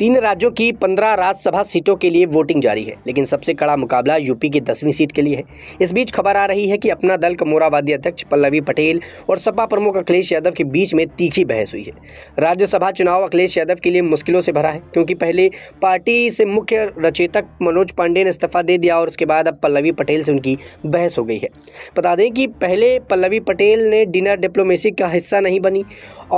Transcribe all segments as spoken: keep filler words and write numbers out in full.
तीन राज्यों की पंद्रह राज्यसभा सीटों के लिए वोटिंग जारी है, लेकिन सबसे कड़ा मुकाबला यूपी की दसवीं सीट के लिए है। इस बीच खबर आ रही है कि अपना दल कमोरावादी अध्यक्ष पल्लवी पटेल और सपा प्रमुख अखिलेश यादव के बीच में तीखी बहस हुई है। राज्यसभा चुनाव अखिलेश यादव के लिए मुश्किलों से भरा है, क्योंकि पहले पार्टी से मुख्य रचेतक मनोज पांडे ने इस्तीफा दे दिया और उसके बाद अब पल्लवी पटेल से उनकी बहस हो गई है। बता दें कि पहले पल्लवी पटेल ने डिनर डिप्लोमेसी का हिस्सा नहीं बनी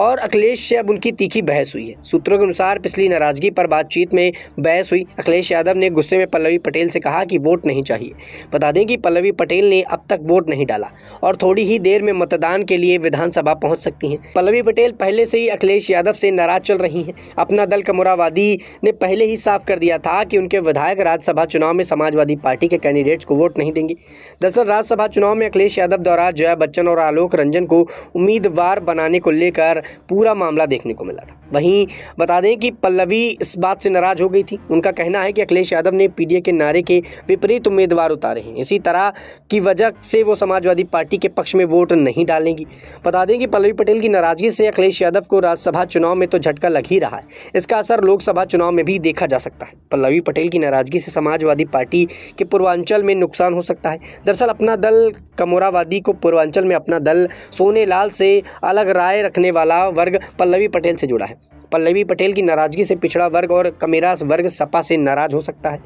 और अखिलेश से अब उनकी तीखी बहस हुई है। सूत्रों के अनुसार पिछली नाराजगी पर बातचीत में बहस हुई। अखिलेश यादव ने गुस्से में पल्लवी पटेल से कहा कि वोट नहीं चाहिए। बता दें कि पल्लवी पटेल ने अब तक वोट नहीं डाला और थोड़ी ही देर में मतदान के लिए विधानसभा पहुंच सकती हैं। पल्लवी पटेल पहले से ही अखिलेश यादव से नाराज चल रही हैं। अपना दल कमोरावादी ने पहले ही साफ कर दिया था कि उनके विधायक राज्यसभा चुनाव में समाजवादी पार्टी के कैंडिडेट्स को वोट नहीं देंगे। दरअसल राज्यसभा चुनाव में अखिलेश यादव द्वारा जया बच्चन और आलोक रंजन को उम्मीदवार बनाने को लेकर पूरा मामला देखने को मिला था। वहीं बता दें कि पल्लवी इस बात से नाराज हो गई थी। उनका कहना है कि अखिलेश यादव ने पीडीए के नारे के विपरीत उम्मीदवार उतारे हैं, इसी तरह की वजह से वो समाजवादी पार्टी के पक्ष में वोट नहीं डालेंगी। बता दें कि पल्लवी पटेल की नाराजगी से अखिलेश यादव को राज्यसभा चुनाव में तो झटका लग ही रहा है, इसका असर लोकसभा चुनाव में भी देखा जा सकता है। पल्लवी पटेल की नाराजगी से समाजवादी पार्टी के पूर्वांचल में नुकसान हो सकता है। दरअसल अपना दल कमोरावादी को पूर्वांचल में अपना दल सोनेलाल से अलग राय रखने वाला वर्ग पल्लवी पटेल से जुड़ा है। पल्लवी पटेल की नाराजगी से पिछड़ा वर्ग और कमेरास वर्ग सपा से नाराज हो सकता है।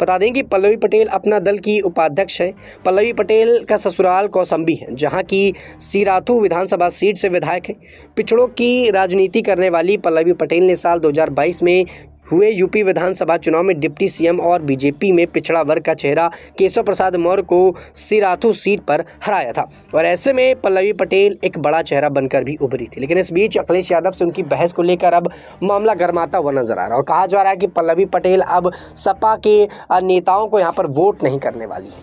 बता दें कि पल्लवी पटेल अपना दल की उपाध्यक्ष है। पल्लवी पटेल का ससुराल कौसम्बी है, जहां की सिराथू विधानसभा सीट से विधायक है। पिछड़ों की राजनीति करने वाली पल्लवी पटेल ने साल दो हज़ार बाईस में हुए यूपी विधानसभा चुनाव में डिप्टी सीएम और बीजेपी में पिछड़ा वर्ग का चेहरा केशव प्रसाद मौर्य को सिराथू सीट पर हराया था और ऐसे में पल्लवी पटेल एक बड़ा चेहरा बनकर भी उभरी थी। लेकिन इस बीच अखिलेश यादव से उनकी बहस को लेकर अब मामला गर्माता हुआ नजर आ रहा है और कहा जा रहा है कि पल्लवी पटेल अब सपा के नेताओं को यहाँ पर वोट नहीं करने वाली है।